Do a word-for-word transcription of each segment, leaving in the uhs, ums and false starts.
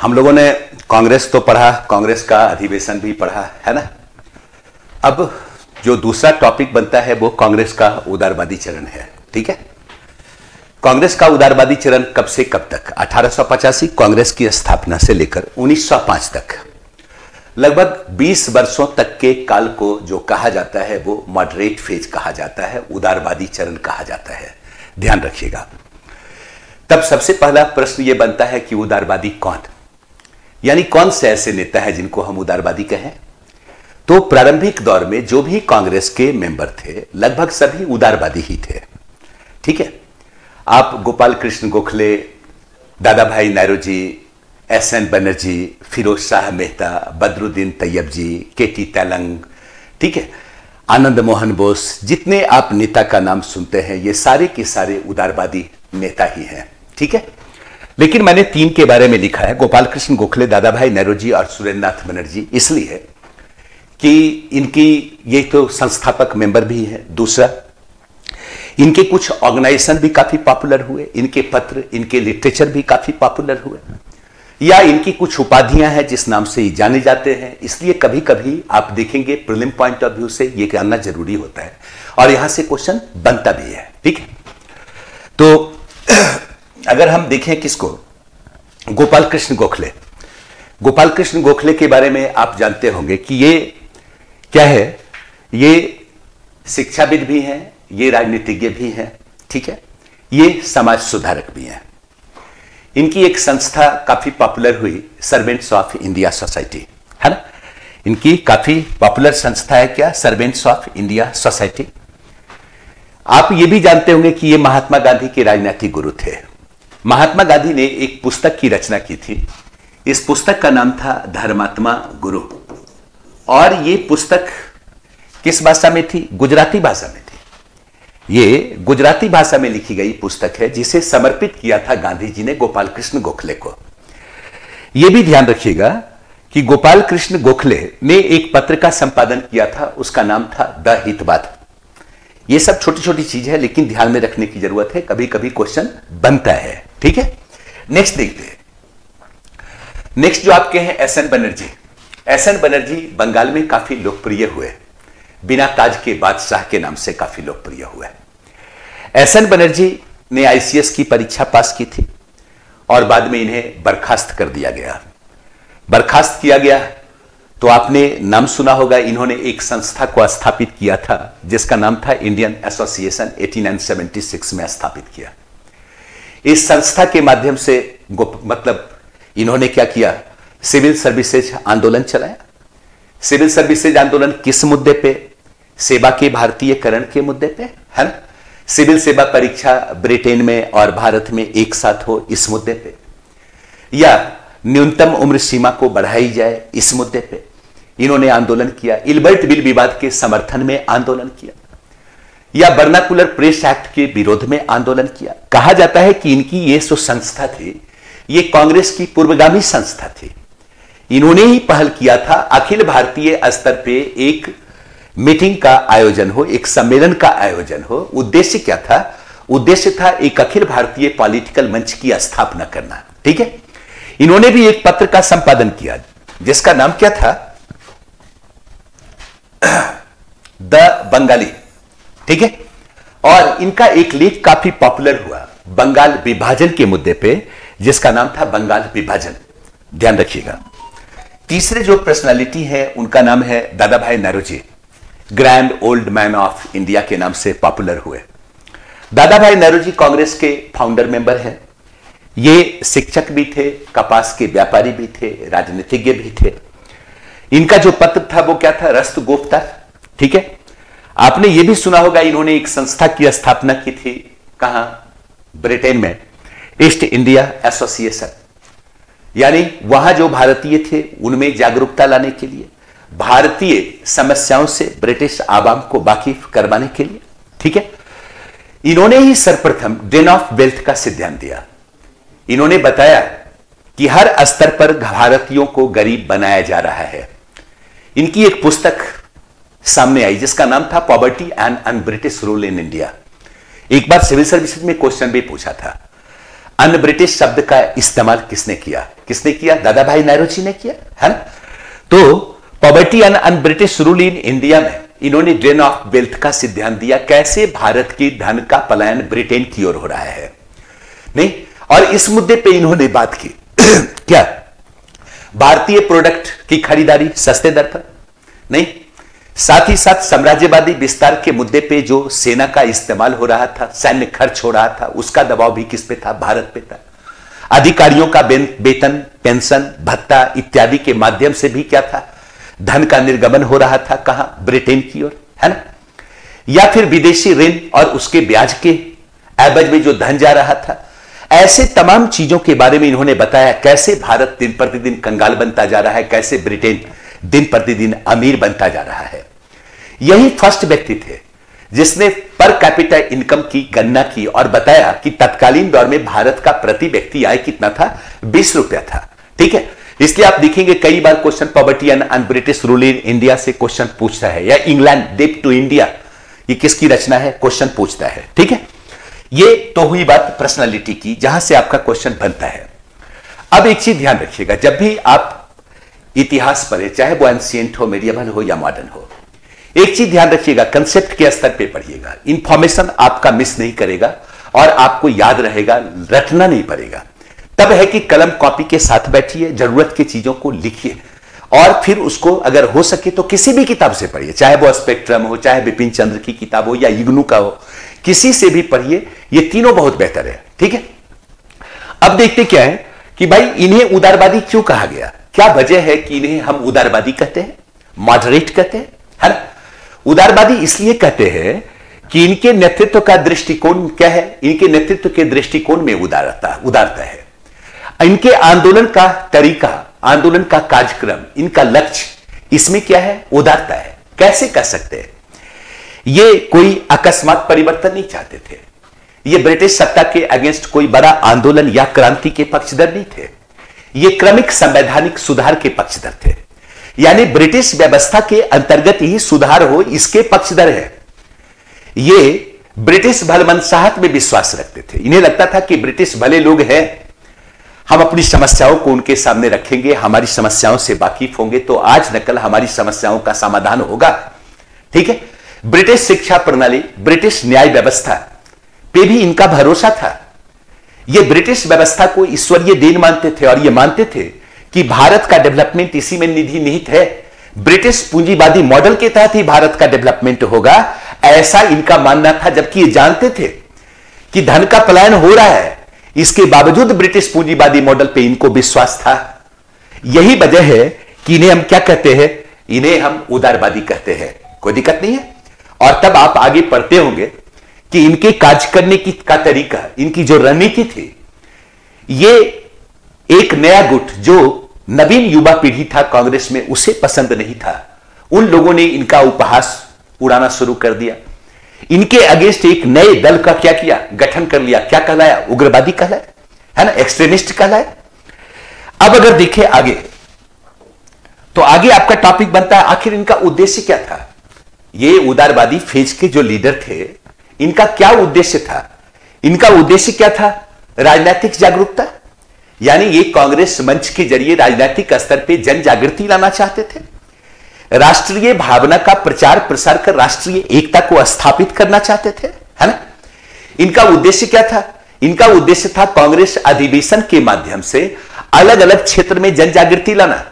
हम लोगों ने कांग्रेस तो पढ़ा, कांग्रेस का अधिवेशन भी पढ़ा है ना। अब जो दूसरा टॉपिक बनता है वो कांग्रेस का उदारवादी चरण है, ठीक है। कांग्रेस का उदारवादी चरण कब से कब तक? अठारह सौ पचासी कांग्रेस की स्थापना से लेकर उन्नीस सौ पाँच तक, लगभग बीस वर्षों तक के काल को जो कहा जाता है वो मॉडरेट फेज कहा जाता है, उदारवादी चरण कहा जाता है, ध्यान रखिएगा। तब सबसे पहला प्रश्न ये बनता है कि उदारवादी कौन, यानी कौन से ऐसे नेता है जिनको हम उदारवादी कहें। तो प्रारंभिक दौर में जो भी कांग्रेस के मेंबर थे लगभग सभी उदारवादी ही थे, ठीक है। आप Gopal Krishna Gokhale, Dadabhai Naoroji, S N Banerjee, Firoz Shah Mehta, Badruddin Tyabji, K T Telang, ठीक है, आनंद मोहन बोस, जितने आप नेता का नाम सुनते हैं ये सारे के सारे उदारवादी नेता ही हैं, ठीक है। लेकिन मैंने तीन के बारे में लिखा है, गोपाल कृष्ण गोखले, दादाभाई नौरोजी और सुरेंद्रनाथ बनर्जी, इसलिए कि इनकी ये तो संस्थापक मेंबर भी हैं, दूसरा इनके कुछ ऑर्गेनाइजेशन भी काफ़ी पॉपुलर हुए, इनके पत्र, इनके लिटरेचर भी काफ़ी पॉपुलर हुए, या इनकी कुछ उपाधियां हैं जिस नाम से ये जाने जाते हैं। इसलिए कभी कभी आप देखेंगे प्रीलिम पॉइंट ऑफ व्यू से ये जानना जरूरी होता है और यहां से क्वेश्चन बनता भी है, ठीक है। तो अगर हम देखें किसको, गोपाल कृष्ण गोखले, गोपाल कृष्ण गोखले के बारे में आप जानते होंगे कि ये क्या है, ये शिक्षाविद भी हैं, ये राजनीतिज्ञ भी हैं, ठीक है, ये समाज सुधारक भी हैं। इनकी एक संस्था काफी पॉपुलर हुई, सर्वेंट्स ऑफ इंडिया सोसाइटी, है ना। इनकी काफी पॉपुलर संस्था है क्या, सर्वेंट्स ऑफ इंडिया सोसाइटी। आप ये भी जानते होंगे कि ये महात्मा गांधी के राजनीतिक गुरु थे। महात्मा गांधी ने एक पुस्तक की रचना की थी, इस पुस्तक का नाम था धर्मात्मा गुरु, और ये पुस्तक किस भाषा में थी, गुजराती भाषा में थी। ये गुजराती भाषा में लिखी गई पुस्तक है जिसे समर्पित किया था गांधी जी ने गोपाल कृष्ण गोखले को। यह भी ध्यान रखिएगा कि गोपाल कृष्ण गोखले ने एक पत्र का संपादन किया था, उसका नाम था द हितवाद। ये सब छोटी छोटी चीज है लेकिन ध्यान में रखने की जरूरत है, कभी कभी क्वेश्चन बनता है, ठीक है। नेक्स्ट देखते हैं, नेक्स्ट जो आपके हैं S N Banerjee. S N Banerjee Bengal में काफी लोकप्रिय हुए, बिना ताज के बादशाह के नाम से काफी लोकप्रिय हुए। एस एन बनर्जी ने आईसीएस की परीक्षा पास की थी और बाद में इन्हें बर्खास्त कर दिया गया। बर्खास्त किया गया तो आपने नाम सुना होगा, इन्होंने एक संस्था को स्थापित किया था जिसका नाम था इंडियन एसोसिएशन, अठारह सौ छिहत्तर में स्थापित किया। इस संस्था के माध्यम से मतलब इन्होंने क्या किया, सिविल सर्विसेज आंदोलन चलाया। सिविल सर्विसेज आंदोलन किस मुद्दे पे, सेवा के भारतीयकरण के मुद्दे पे, है ना। सिविल सेवा परीक्षा ब्रिटेन में और भारत में एक साथ हो इस मुद्दे पे, या न्यूनतम उम्र सीमा को बढ़ाई जाए इस मुद्दे पे इन्होंने आंदोलन किया। इल्बर्ट बिल विवाद के समर्थन में आंदोलन किया, या वर्नाकुलर प्रेस एक्ट के विरोध में आंदोलन किया। कहा जाता है कि इनकी ये जो संस्था थी ये कांग्रेस की पूर्वगामी संस्था थी। इन्होंने ही पहल किया था अखिल भारतीय स्तर पे एक मीटिंग का आयोजन हो, एक सम्मेलन का आयोजन हो। उद्देश्य क्या था, उद्देश्य था एक अखिल भारतीय पॉलिटिकल मंच की स्थापना करना, ठीक है। इन्होंने भी एक पत्र का संपादन किया जिसका नाम क्या था, द बंगाली, ठीक है। और इनका एक लेख काफी पॉपुलर हुआ बंगाल विभाजन के मुद्दे पे जिसका नाम था बंगाल विभाजन, ध्यान रखिएगा। तीसरे जो पर्सनालिटी है उनका नाम है Dadabhai Naoroji, grand old man of India के नाम से पॉपुलर हुए। दादाभाई नौरोजी कांग्रेस के फाउंडर मेंबर है। ये शिक्षक भी थे, कपास के व्यापारी भी थे, राजनीतिज्ञ भी थे। इनका जो पत्र था वो क्या था, रस्त गोफ्तार, ठीक है। आपने ये भी सुना होगा इन्होंने एक संस्था की स्थापना की थी, कहां, ब्रिटेन में, ईस्ट इंडिया एसोसिएशन, यानी वहां जो भारतीय थे उनमें जागरूकता लाने के लिए, भारतीय समस्याओं से ब्रिटिश आवाम को वाकिफ करवाने के लिए, ठीक है। इन्होंने ही सर्वप्रथम ड्रेन ऑफ वेल्थ का सिद्धांत दिया। इन्होंने बताया कि हर स्तर पर भारतीयों को गरीब बनाया जा रहा है। इनकी एक पुस्तक सामने आई जिसका नाम था poverty and un British rule in India. एक बार सिविल सर्विसेज में क्वेश्चन भी पूछा था। अन ब्रिटिश शब्द का इस्तेमाल किसने किया किसने किया दादाभाई नौरोजी ने किया, है ना। तो poverty and un British rule in India में इन्होंने ड्रेन ऑफ वेल्थ का सिद्धांत दिया, कैसे भारत की धन का पलायन ब्रिटेन की ओर हो रहा है, नहीं। और इस मुद्दे पे इन्होंने बात की क्या, भारतीय प्रोडक्ट की खरीदारी सस्ते दर पर, नहीं। साथ ही साथ साम्राज्यवादी विस्तार के मुद्दे पे जो सेना का इस्तेमाल हो रहा था, सैन्य खर्च हो रहा था, उसका दबाव भी किस पे था, भारत पे था। अधिकारियों का वेतन, पेंशन, भत्ता इत्यादि के माध्यम से भी क्या था, धन का निर्गमन हो रहा था, कहां, ब्रिटेन की ओर, है ना। या फिर विदेशी ऋण और उसके ब्याज के एवज में जो धन जा रहा था, ऐसे तमाम चीजों के बारे में इन्होंने बताया कैसे भारत दिन प्रतिदिन कंगाल बनता जा रहा है, कैसे ब्रिटेन दिन प्रतिदिन अमीर बनता जा रहा है। यही फर्स्ट व्यक्ति थे जिसने पर कैपिटा इनकम की गणना की और बताया कि तत्कालीन दौर में भारत का प्रति व्यक्ति आय कितना था, बीस रुपया था, ठीक है। इसलिए आप देखेंगे कई बार question poverty and un British rule in India से क्वेश्चन पूछता है, या इंग्लैंड डेट टू इंडिया ये किसकी रचना है, क्वेश्चन पूछता है, ठीक है। ये तो हुई बात पर्सनालिटी की, जहां से आपका क्वेश्चन बनता है। अब एक चीज ध्यान रखिएगा, जब भी आप इतिहास पढ़े, चाहे वो एंशिएंट हो, मेडिएवल हो या मॉडर्न हो, एक चीज ध्यान रखिएगा, कंसेप्ट के स्तर पे पढ़िएगा, इंफॉर्मेशन आपका मिस नहीं करेगा और आपको याद रहेगा, रटना नहीं पड़ेगा। तब है कि कलम कॉपी के साथ बैठिए, जरूरत की चीजों को लिखिए और फिर उसको अगर हो सके तो किसी भी किताब से पढ़िए, चाहे वो स्पेक्ट्रम हो, चाहे बिपिन चंद्र की किताब हो या इग्नू का हो, किसी से भी पढ़िए, ये तीनों बहुत बेहतर है, ठीक है। अब देखते क्या है कि भाई इन्हें उदारवादी क्यों कहा गया, क्या वजह है कि इन्हें हम उदारवादी कहते हैं, मॉडरेट कहते हैं, है ना। उदारवादी इसलिए कहते हैं कि इनके नेतृत्व का दृष्टिकोण क्या है, इनके नेतृत्व के दृष्टिकोण में उदारता उदारता है। इनके आंदोलन का तरीका, आंदोलन का कार्यक्रम, इनका लक्ष्य, इसमें क्या है, उदारता है। कैसे कह सकते हैं, ये कोई अकस्मात परिवर्तन नहीं चाहते थे, ये ब्रिटिश सत्ता के अगेंस्ट कोई बड़ा आंदोलन या क्रांति के पक्षधर नहीं थे, ये क्रमिक संवैधानिक सुधार के पक्षधर थे, यानी ब्रिटिश व्यवस्था के अंतर्गत ही सुधार हो इसके पक्षधर है। ये ब्रिटिश भलमनसाहत में विश्वास रखते थे, इन्हें लगता था कि ब्रिटिश भले लोग हैं, हम अपनी समस्याओं को उनके सामने रखेंगे, हमारी समस्याओं से वाकिफ होंगे तो आज न कल हमारी समस्याओं का समाधान होगा, ठीक है। ब्रिटिश शिक्षा प्रणाली, ब्रिटिश न्याय व्यवस्था पे भी इनका भरोसा था, ये ब्रिटिश व्यवस्था को ईश्वरीय देन मानते थे और ये मानते थे कि भारत का डेवलपमेंट इसी में निधि निहित है, ब्रिटिश पूंजीवादी मॉडल के तहत ही भारत का डेवलपमेंट होगा, ऐसा इनका मानना था। जबकि ये जानते थे कि धन का पलायन हो रहा है, इसके बावजूद ब्रिटिश पूंजीवादी मॉडल पे इनको विश्वास था। यही वजह है कि इन्हें हम क्या कहते हैं, इन्हें हम उदारवादी कहते हैं, कोई दिक्कत नहीं है। और तब आप आगे पढ़ते होंगे कि इनके कार्य करने की का तरीका, इनकी जो रणनीति थी, ये एक नया गुट जो नवीन युवा पीढ़ी था कांग्रेस में, उसे पसंद नहीं था, उन लोगों ने इनका उपहास उड़ाना शुरू कर दिया। इनके अगेंस्ट एक नए दल का क्या किया, गठन कर लिया, क्या कहलाया, उग्रवादी कहलाया, है ना, एक्सट्रीमिस्ट कहलाया। अब अगर देखें आगे तो आगे आपका टॉपिक बनता है, आखिर इनका उद्देश्य क्या था, ये उदारवादी फेज के जो लीडर थे, इनका क्या उद्देश्य था, इनका उद्देश्य क्या था, राजनीतिक जागरूकता, यानी ये कांग्रेस मंच के जरिए राजनीतिक स्तर पे जन जागृति लाना चाहते थे, राष्ट्रीय भावना का प्रचार प्रसार कर राष्ट्रीय एकता को स्थापित करना चाहते थे, है ना। इनका उद्देश्य क्या था, इनका उद्देश्य था कांग्रेस अधिवेशन के माध्यम से अलग अलग क्षेत्र में जन जागृति लाना,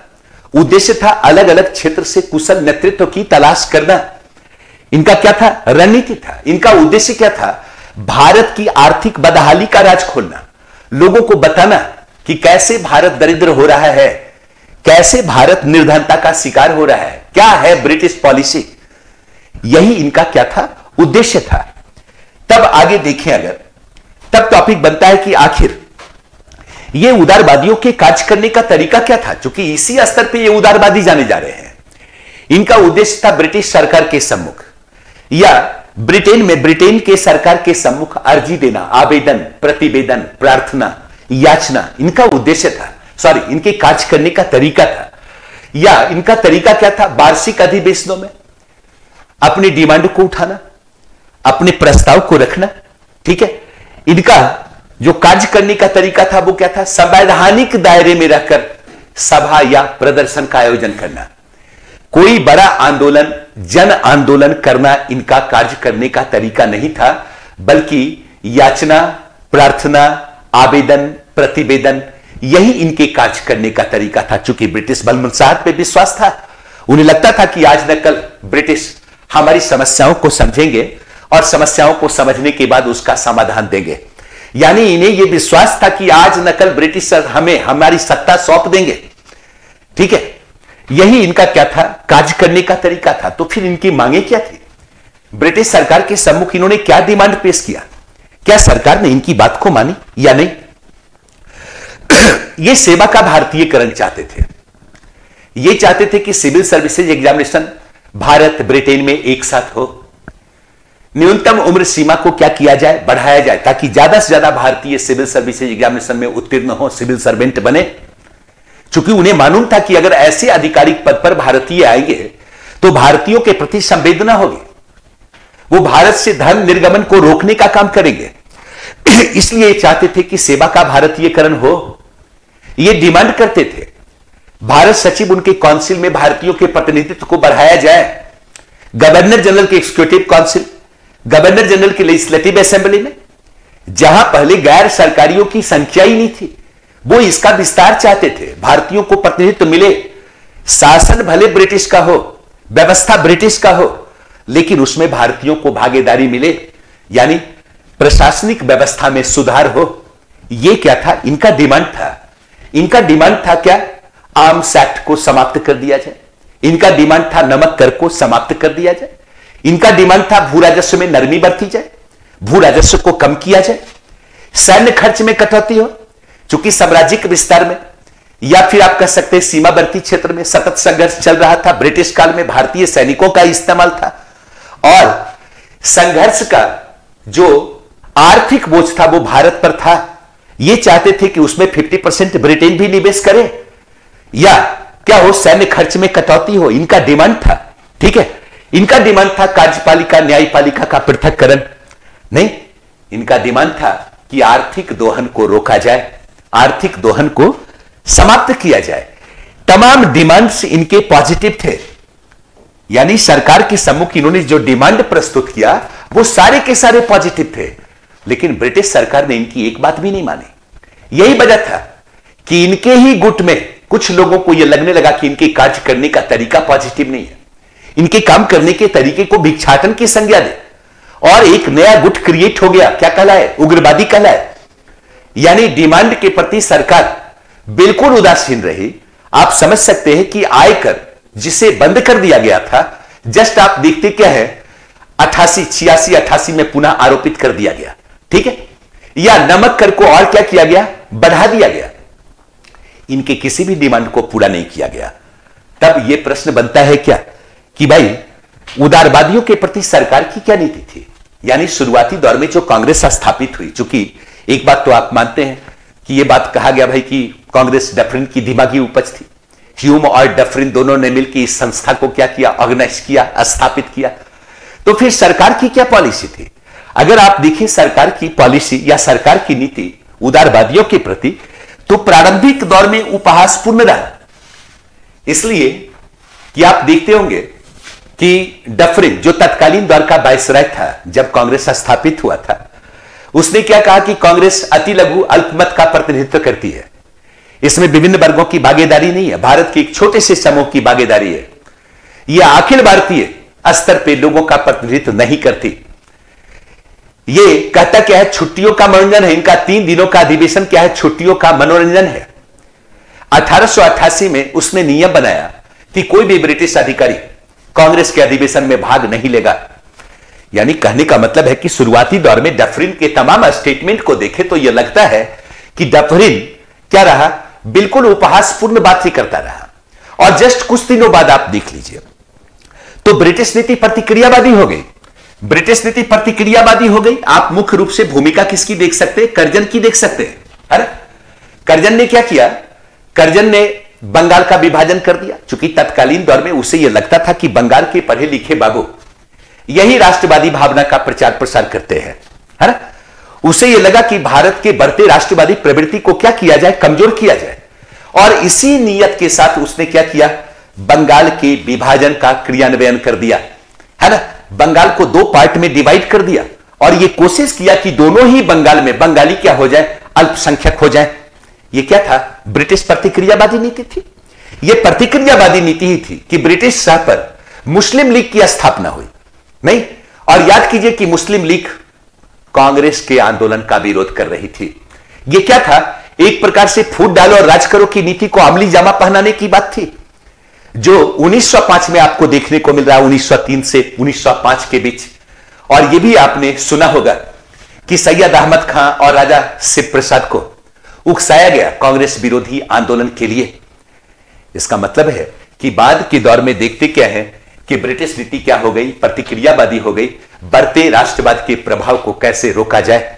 उद्देश्य था अलग अलग क्षेत्र से कुशल नेतृत्व की तलाश करना, इनका क्या था, रणनीति था। इनका उद्देश्य क्या था, भारत की आर्थिक बदहाली का राज खोलना, लोगों को बताना कि कैसे भारत दरिद्र हो रहा है, कैसे भारत निर्धनता का शिकार हो रहा है, क्या है ब्रिटिश पॉलिसी, यही इनका क्या था, उद्देश्य था। तब आगे देखें अगर, तब टॉपिक बनता है कि आखिर ये उदारवादियों के कार्य करने का तरीका क्या था, चूंकि इसी स्तर पर ये उदारवादी जाने जा रहे हैं। इनका उद्देश्य था ब्रिटिश सरकार के सम्मुख या ब्रिटेन में ब्रिटेन के सरकार के सम्मुख अर्जी देना, आवेदन, प्रतिवेदन, प्रार्थना, याचना, इनका उद्देश्य था, सॉरी इनके कार्य करने का तरीका था, या इनका तरीका क्या था, वार्षिक अधिवेशनों में अपनी डिमांड को उठाना, अपने प्रस्ताव को रखना, ठीक है। इनका जो कार्य करने का तरीका था वो क्या था? संवैधानिक दायरे में रहकर सभा या प्रदर्शन का आयोजन करना, कोई बड़ा आंदोलन, जन आंदोलन करना इनका कार्य करने का तरीका नहीं था, बल्कि याचना, प्रार्थना, आवेदन, प्रतिवेदन, यही इनके कार्य करने का तरीका था। चूंकि ब्रिटिश बलमनसाहत पे विश्वास था, उन्हें लगता था कि आज न कल ब्रिटिश हमारी समस्याओं को समझेंगे और समस्याओं को समझने के बाद उसका समाधान देंगे। यानी इन्हें यह विश्वास था कि आज न कल ब्रिटिश हमें हमारी सत्ता सौंप देंगे। ठीक है, यही इनका क्या था? कार्य करने का तरीका था। तो फिर इनकी मांगे क्या थी? ब्रिटिश सरकार के सम्मुख इन्होंने क्या डिमांड पेश किया? क्या सरकार ने इनकी बात को मानी या नहीं? ये सेवा का भारतीयकरण चाहते थे। ये चाहते थे कि civil services examination Bharat Britain में एक साथ हो, न्यूनतम उम्र सीमा को क्या किया जाए? बढ़ाया जाए, ताकि ज्यादा से ज्यादा भारतीय सिविल सर्विसेज एग्जामिनेशन में उत्तीर्ण हो, सिविल सर्वेंट बने। चूंकि उन्हें मालूम था कि अगर ऐसे आधिकारिक पद पर भारतीय आएंगे तो भारतीयों के प्रति संवेदना होगी, वो भारत से धन निर्गमन को रोकने का काम करेंगे। इसलिए चाहते थे कि सेवा का भारतीयकरण हो, ये डिमांड करते थे। भारत सचिव उनके काउंसिल में भारतीयों के प्रतिनिधित्व को बढ़ाया जाए, गवर्नर जनरल के एग्जीक्यूटिव काउंसिल, गवर्नर जनरल की लेजिस्लेटिव असेंबली में, जहां पहले गैर सरकारियों की संख्या ही नहीं थी, वो इसका विस्तार चाहते थे। भारतीयों को प्रतिनिधित्व मिले, शासन भले ब्रिटिश का हो, व्यवस्था ब्रिटिश का हो, लेकिन उसमें भारतीयों को भागीदारी मिले, यानी प्रशासनिक व्यवस्था में सुधार हो। यह क्या था? इनका डिमांड था। इनका डिमांड था क्या? आर्म्स एक्ट को समाप्त कर दिया जाए। इनका डिमांड था नमक कर को समाप्त कर दिया जाए। इनका डिमांड था भू राजस्व में नरमी बरती जाए, भू राजस्व को कम किया जाए, सैन्य खर्च में कटौती हो, चूंकि साम्राज्यिक विस्तार में या फिर आप कह सकते हैं सीमावर्ती क्षेत्र में सतत संघर्ष चल रहा था। ब्रिटिश काल में भारतीय सैनिकों का इस्तेमाल था और संघर्ष का जो आर्थिक बोझ था वो भारत पर था। ये चाहते थे कि उसमें फिफ्टी परसेंट ब्रिटेन भी निवेश करे, या क्या हो, सैन्य खर्च में कटौती हो, इनका डिमांड था। ठीक है, इनका डिमांड था कार्यपालिका, न्यायपालिका का पृथककरण नहीं। इनका डिमांड था कि आर्थिक दोहन को रोका जाए, आर्थिक दोहन को समाप्त किया जाए। तमाम डिमांड्स इनके पॉजिटिव थे, यानी सरकार के सम्मुख इन्होंने जो डिमांड प्रस्तुत किया वो सारे के सारे पॉजिटिव थे। लेकिन ब्रिटिश सरकार ने इनकी एक बात भी नहीं मानी। यही वजह था कि इनके ही गुट में कुछ लोगों को यह लगने लगा कि इनके कार्य करने का तरीका पॉजिटिव नहीं है, इनके काम करने के तरीके को भिक्षाटन की संज्ञा दे, और एक नया गुट क्रिएट हो गया। क्या कहलाए? उग्रवादी कहलाए। यानी डिमांड के प्रति सरकार बिल्कुल उदासीन रही। आप समझ सकते हैं कि आयकर जिसे बंद कर दिया गया था, जस्ट आप देखते क्या है, अठासी छियासी अठासी में पुनः आरोपित कर दिया गया। ठीक है, या नमक कर को और क्या किया गया? बढ़ा दिया गया। इनके किसी भी डिमांड को पूरा नहीं किया गया। तब यह प्रश्न बनता है क्या कि भाई उदारवादियों के प्रति सरकार की क्या नीति थी? यानी शुरुआती दौर में जो कांग्रेस स्थापित हुई, चूंकि एक बात तो आप मानते हैं कि यह बात कहा गया भाई कि कांग्रेस डफरिन की दिमागी उपज थी। ह्यूम और डफरिन दोनों ने मिलकर इस संस्था को क्या किया? ऑर्गेनाइज किया, स्थापित किया। तो फिर सरकार की क्या पॉलिसी थी? अगर आप देखें सरकार की पॉलिसी या सरकार की नीति उदारवादियों के प्रति, तो प्रारंभिक दौर में उपहासपूर्ण रहा। इसलिए कि आप देखते होंगे कि डफरिन जो तत्कालीन दौर का वायसराय था जब कांग्रेस स्थापित हुआ था, उसने क्या कहा कि कांग्रेस अति लघु अल्पमत का प्रतिनिधित्व करती है, इसमें विभिन्न वर्गों की भागीदारी नहीं है, भारत के एक छोटे से समूह की भागीदारी है, यह अखिल भारतीय स्तर पर लोगों का प्रतिनिधित्व नहीं करती। यह कहता क्या है? छुट्टियों का मनोरंजन है, इनका तीन दिनों का अधिवेशन क्या है? छुट्टियों का मनोरंजन है। अठारह सौ अट्ठासी में उसने नियम बनाया कि कोई भी ब्रिटिश अधिकारी कांग्रेस के अधिवेशन में भाग नहीं लेगा। यानी कहने का मतलब है कि शुरुआती दौर में डफरिन के तमाम स्टेटमेंट को देखे तो यह लगता है कि डफरिन क्या रहा? बिल्कुल उपहासपूर्ण बात ही करता रहा। और जस्ट कुछ दिनों बाद आप देख लीजिए तो ब्रिटिश नीति प्रतिक्रियावादी हो गई। ब्रिटिश नीति प्रतिक्रियावादी हो गई। आप मुख्य रूप से भूमिका किसकी देख सकते हैं? कर्जन की देख सकते हैं। कर्जन ने क्या किया? कर्जन ने बंगाल का विभाजन कर दिया। चूंकि तत्कालीन दौर में उसे यह लगता था कि बंगाल के पढ़े लिखे बाबू यही राष्ट्रवादी भावना का प्रचार प्रसार करते हैं, है ना? उसे यह लगा कि भारत के बढ़ते राष्ट्रवादी प्रवृत्ति को क्या किया जाए, कमजोर किया जाए। और इसी नीयत के साथ उसने क्या किया, बंगाल के विभाजन का क्रियान्वयन कर दिया, है ना। बंगाल को दो पार्ट में डिवाइड कर दिया और यह कोशिश किया कि दोनों ही बंगाल में बंगाली क्या हो जाए, अल्पसंख्यक हो जाए। यह क्या था, ब्रिटिश प्रतिक्रियावादी नीति थी। यह प्रतिक्रियावादी नीति ही थी कि ब्रिटिश शाह पर मुस्लिम लीग की स्थापना हुई नहीं। और याद कीजिए कि मुस्लिम लीग कांग्रेस के आंदोलन का विरोध कर रही थी। यह क्या था, एक प्रकार से फूट डालो और राज करो की नीति को अमली जामा पहनाने की बात थी, जो उन्नीस सौ पाँच में आपको देखने को मिल रहा है, उन्नीस सौ तीन से उन्नीस सौ पाँच के बीच। और यह भी आपने सुना होगा कि सैयद अहमद खां और राजा शिव प्रसाद को उकसाया गया कांग्रेस विरोधी आंदोलन के लिए। इसका मतलब है कि बाद के दौर में देखते क्या है कि ब्रिटिश नीति क्या हो गई, प्रतिक्रियावादी हो गई, बढ़ते राष्ट्रवाद के प्रभाव को कैसे रोका जाए,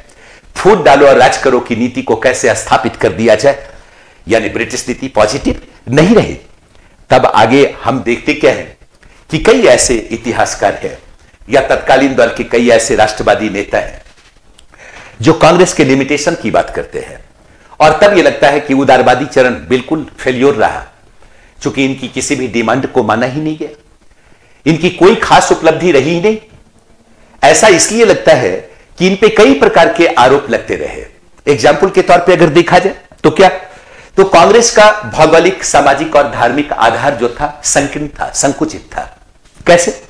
फूट डालो और राज करो की नीति को कैसे स्थापित कर दिया जाए। यानी ब्रिटिश नीति पॉजिटिव नहीं रही। तब आगे हम देखते क्या है कि कई ऐसे इतिहासकार हैं या तत्कालीन दौर के कई ऐसे राष्ट्रवादी नेता हैं जो कांग्रेस के लिमिटेशन की बात करते हैं। और तब यह लगता है कि उदारवादी चरण बिल्कुल फेल्योर रहा, चूंकि इनकी किसी भी डिमांड को माना ही नहीं गया, इनकी कोई खास उपलब्धि रही ही नहीं। ऐसा इसलिए लगता है कि इन पे कई प्रकार के आरोप लगते रहे। एग्जाम्पल के तौर पर अगर देखा जाए तो क्या, तो कांग्रेस का भौगोलिक, सामाजिक और धार्मिक आधार जो था संकीर्ण था, संकुचित था। कैसे,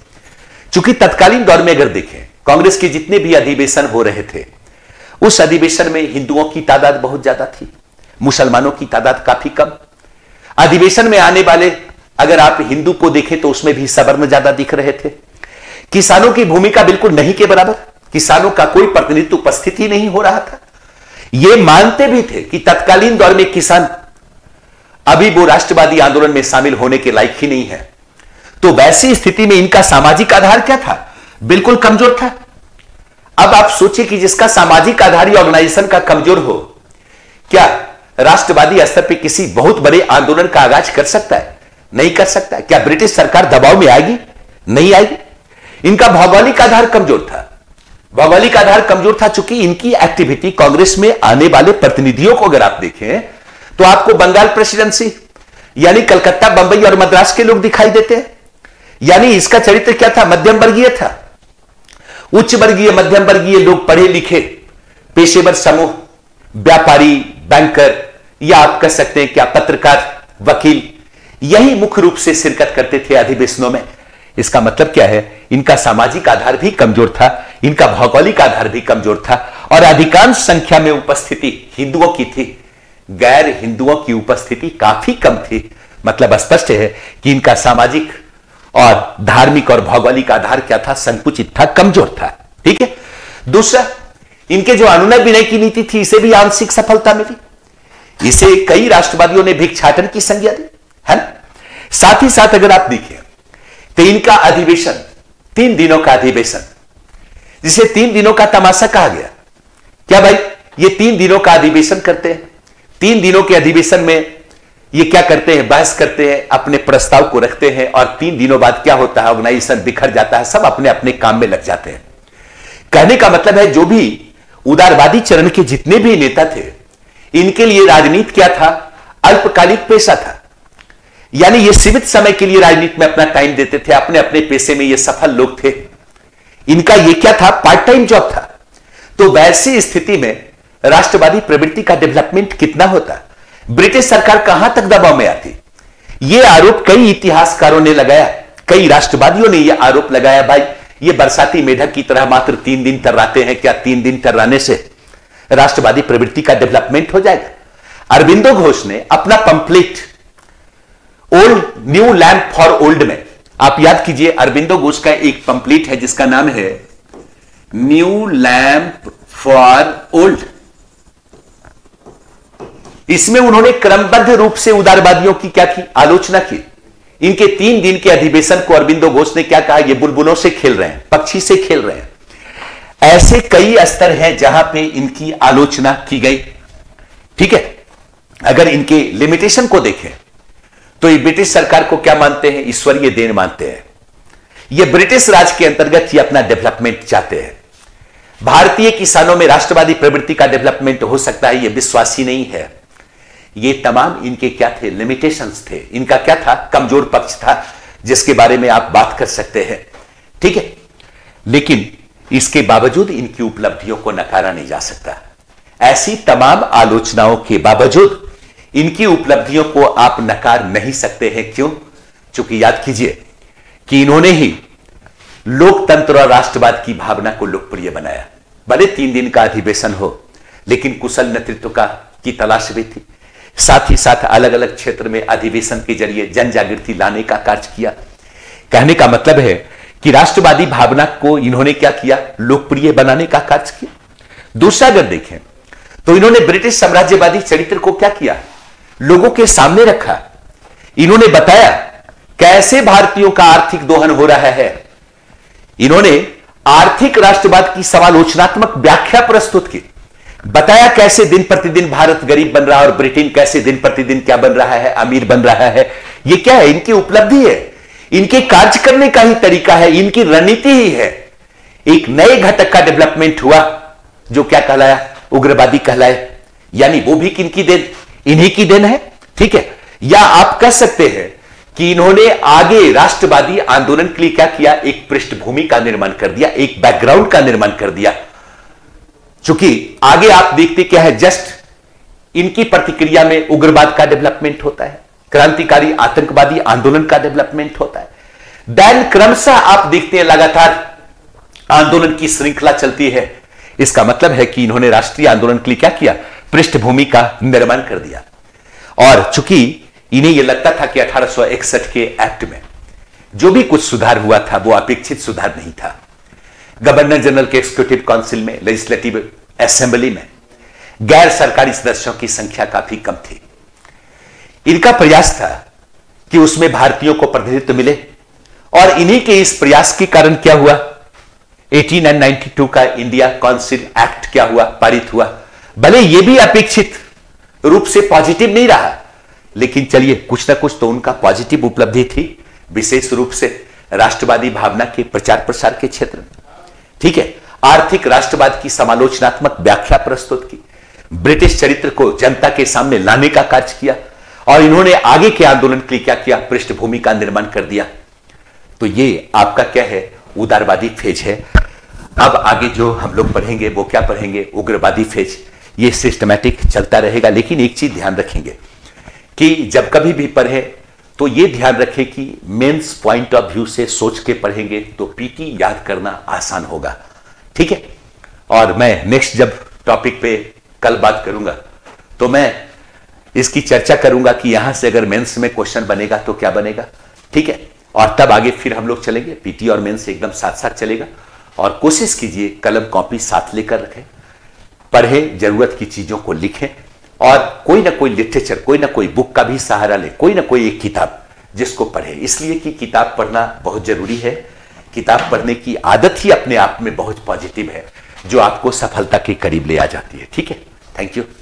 चूंकि तत्कालीन दौर में अगर देखें कांग्रेस के जितने भी अधिवेशन हो रहे थे, उस अधिवेशन में हिंदुओं की तादाद बहुत ज्यादा थी, मुसलमानों की तादाद काफी कम। अधिवेशन में आने वाले अगर आप हिंदू को देखें तो उसमें भी सवर्ण ज्यादा दिख रहे थे। किसानों की भूमिका बिल्कुल नहीं के बराबर, किसानों का कोई प्रतिनिधित्व उपस्थित ही नहीं हो रहा था। ये मानते भी थे कि तत्कालीन दौर में किसान अभी वो राष्ट्रवादी आंदोलन में शामिल होने के लायक ही नहीं है। तो वैसी स्थिति में इनका सामाजिक आधार क्या था, बिल्कुल कमजोर था। अब आप सोचिए कि जिसका सामाजिक आधार या ऑर्गेनाइजेशन का कमजोर हो, क्या राष्ट्रवादी स्तर पर किसी बहुत बड़े आंदोलन का आगाज कर सकता है? नहीं कर सकता है। क्या ब्रिटिश सरकार दबाव में आएगी? नहीं आएगी। इनका भौगोलिक आधार कमजोर था। भौगोलिक आधार कमजोर था चूंकि इनकी एक्टिविटी कांग्रेस में आने वाले प्रतिनिधियों को अगर आप देखें तो आपको बंगाल प्रेसिडेंसी यानी कलकत्ता, बंबई और मद्रास के लोग दिखाई देते हैं। यानी इसका चरित्र क्या था, मध्यम वर्गीय था। उच्च वर्गीय, मध्यम वर्गीय लोग, पढ़े लिखे, पेशेवर समूह, व्यापारी, बैंकर या आप कह सकते हैं क्या पत्रकार, वकील, यही मुख्य रूप से शिरकत करते थे अधिवेशनों में। इसका मतलब क्या है, इनका सामाजिक आधार भी कमजोर था, इनका भौगोलिक आधार भी कमजोर था। और अधिकांश संख्या में उपस्थिति हिंदुओं की थी, गैर हिंदुओं की उपस्थिति काफी कम थी। मतलब स्पष्ट है कि इनका सामाजिक और धार्मिक और भौगोलिक आधार क्या था, संकुचित था, कमजोर था। ठीक है। दूसरा, इनके जो अनुनय विनय की नीति थी, इसे भी आंशिक सफलता मिली। इसे कई राष्ट्रवादियों ने भिक्षाटन की संज्ञा दी, है ना। साथ ही साथ अगर आप देखिए तो इनका अधिवेशन तीन दिनों का अधिवेशन, जिसे तीन दिनों का तमाशा कहा गया। क्या भाई, ये तीन दिनों का अधिवेशन करते हैं। तीन दिनों के अधिवेशन में ये क्या करते हैं, बहस करते हैं, अपने प्रस्ताव को रखते हैं और तीन दिनों बाद क्या होता है, ऑर्गेनाइजेशन बिखर जाता है, सब अपने अपने काम में लग जाते हैं। कहने का मतलब है जो भी उदारवादी चरण के जितने भी नेता थे, इनके लिए राजनीति क्या था, अल्पकालिक पेशा था। यानी ये सीमित समय के लिए राजनीति में अपना टाइम देते थे, अपने अपने पेशे में ये सफल लोग थे। इनका ये क्या था, पार्ट टाइम जॉब था। तो वैसी स्थिति में राष्ट्रवादी प्रवृत्ति का डेवलपमेंट कितना होता, ब्रिटिश सरकार कहां तक दबाव में आती, ये आरोप कई इतिहासकारों ने लगाया, कई राष्ट्रवादियों ने ये आरोप लगाया। भाई, ये बरसाती मेढक की तरह मात्र तीन दिन टर्राते हैं, क्या तीन दिन टर्राने से राष्ट्रवादी प्रवृत्ति का डेवलपमेंट हो जाएगा? अरविंदो घोष ने अपना pamphlet old new lamp for old में, आप याद कीजिए अरविंदो घोष का एक पंपलेट है जिसका नाम है न्यू लैम्प फॉर ओल्ड। इसमें उन्होंने क्रमबद्ध रूप से उदारवादियों की क्या की, आलोचना की। इनके तीन दिन के अधिवेशन को अरविंदो घोष ने क्या कहा, ये बुलबुलों से खेल रहे हैं, पक्षी से खेल रहे हैं। ऐसे कई स्तर हैं जहां पे इनकी आलोचना की गई। ठीक है। अगर इनके लिमिटेशन को देखें तो ये ब्रिटिश सरकार को क्या मानते हैं, ईश्वरीय देन मानते हैं। ये ब्रिटिश राज के अंतर्गत ये अपना डेवलपमेंट चाहते हैं। भारतीय किसानों में राष्ट्रवादी प्रवृत्ति का डेवलपमेंट हो सकता है, यह विश्वास ही नहीं है। ये तमाम इनके क्या थे, लिमिटेशंस थे। इनका क्या था, कमजोर पक्ष था, जिसके बारे में आप बात कर सकते हैं, ठीक है। लेकिन इसके बावजूद इनकी उपलब्धियों को नकारा नहीं जा सकता। ऐसी तमाम आलोचनाओं के बावजूद इनकी उपलब्धियों को आप नकार नहीं सकते हैं। क्यों? चूंकि याद कीजिए कि इन्होंने ही लोकतंत्र और राष्ट्रवाद की भावना को लोकप्रिय बनाया। भले तीन दिन का अधिवेशन हो, लेकिन कुशल नेतृत्व का की तलाश भी थी। साथ ही साथ अलग अलग क्षेत्र में अधिवेशन के जरिए जन जागृति लाने का कार्य किया। कहने का मतलब है कि राष्ट्रवादी भावना को इन्होंने क्या किया, लोकप्रिय बनाने का कार्य किया। दूसरा अगर देखें तो इन्होंने ब्रिटिश साम्राज्यवादी चरित्र को क्या किया, लोगों के सामने रखा। इन्होंने बताया कैसे भारतीयों का आर्थिक दोहन हो रहा है। इन्होंने आर्थिक राष्ट्रवाद की समालोचनात्मक व्याख्या प्रस्तुत की, बताया कैसे दिन प्रतिदिन भारत गरीब बन रहा है और ब्रिटेन कैसे दिन प्रतिदिन क्या बन रहा है, अमीर बन रहा है। ये क्या है, इनकी उपलब्धि है, इनके कार्य करने का ही तरीका है, इनकी रणनीति ही है। एक नए घटक का डेवलपमेंट हुआ जो क्या कहलाया, उग्रवादी कहलाए, यानी वो भी किनकी देन, इन्हीं की देन है, ठीक है। या आप कह सकते हैं कि इन्होंने आगे राष्ट्रवादी आंदोलन के लिए क्या किया, एक पृष्ठभूमि का निर्माण कर दिया, एक बैकग्राउंड का निर्माण कर दिया। चूंकि आगे आप देखते क्या है, जस्ट इनकी प्रतिक्रिया में उग्रवाद का डेवलपमेंट होता है, क्रांतिकारी आतंकवादी आंदोलन का डेवलपमेंट होता है। दैन क्रमशः आप देखते हैं लगातार आंदोलन की श्रृंखला चलती है। इसका मतलब है कि इन्होंने राष्ट्रीय आंदोलन के लिए क्या किया, पृष्ठभूमि का निर्माण कर दिया। और चूंकि इन्हें यह लगता था कि अठारह सौ इकसठ के एक्ट में जो भी कुछ सुधार हुआ था वो अपेक्षित सुधार नहीं था। गवर्नर जनरल के एग्जीक्यूटिव काउंसिल में, लेजिस्लेटिव असेंबली में गैर सरकारी सदस्यों की संख्या काफी कम थी। इनका प्रयास था कि उसमें भारतीयों को प्रतिनिधित्व मिले, और इन्हीं के इस प्रयास के कारण क्या हुआ, अठारह सौ बानवे का इंडिया काउंसिल एक्ट क्या हुआ, पारित हुआ। भले यह भी अपेक्षित रूप से पॉजिटिव नहीं रहा, लेकिन चलिए कुछ ना कुछ तो उनका पॉजिटिव उपलब्धि थी, विशेष रूप से राष्ट्रवादी भावना के प्रचार प्रसार के क्षेत्र में, ठीक है। आर्थिक राष्ट्रवाद की समालोचनात्मक व्याख्या प्रस्तुत की, ब्रिटिश चरित्र को जनता के सामने लाने का कार्य किया, और इन्होंने आगे के आंदोलन के लिए क्या किया, पृष्ठभूमि का निर्माण कर दिया। तो ये आपका क्या है, उदारवादी फेज है। अब आगे जो हम लोग पढ़ेंगे वो क्या पढ़ेंगे, उग्रवादी फेज। ये सिस्टमैटिक चलता रहेगा, लेकिन एक चीज ध्यान रखेंगे कि जब कभी भी पढ़े तो ये ध्यान रखें कि मेंस पॉइंट ऑफ व्यू से सोच के पढ़ेंगे तो पीटी याद करना आसान होगा, ठीक है। और मैं नेक्स्ट जब टॉपिक पे कल बात करूंगा तो मैं इसकी चर्चा करूंगा कि यहां से अगर मेंस में क्वेश्चन बनेगा तो क्या बनेगा, ठीक है। और तब आगे फिर हम लोग चलेंगे, पीटी और मेंस एकदम साथ साथ चलेगा। और कोशिश कीजिए कलम कॉपी साथ लेकर रखें, पढ़ें, जरूरत की चीजों को लिखें, और कोई ना कोई लिटरेचर, कोई ना कोई बुक का भी सहारा ले, कोई ना कोई एक किताब जिसको पढ़े, इसलिए कि किताब पढ़ना बहुत जरूरी है। किताब पढ़ने की आदत ही अपने आप में बहुत पॉजिटिव है, जो आपको सफलता के करीब ले आ जाती है, ठीक है। Thank you.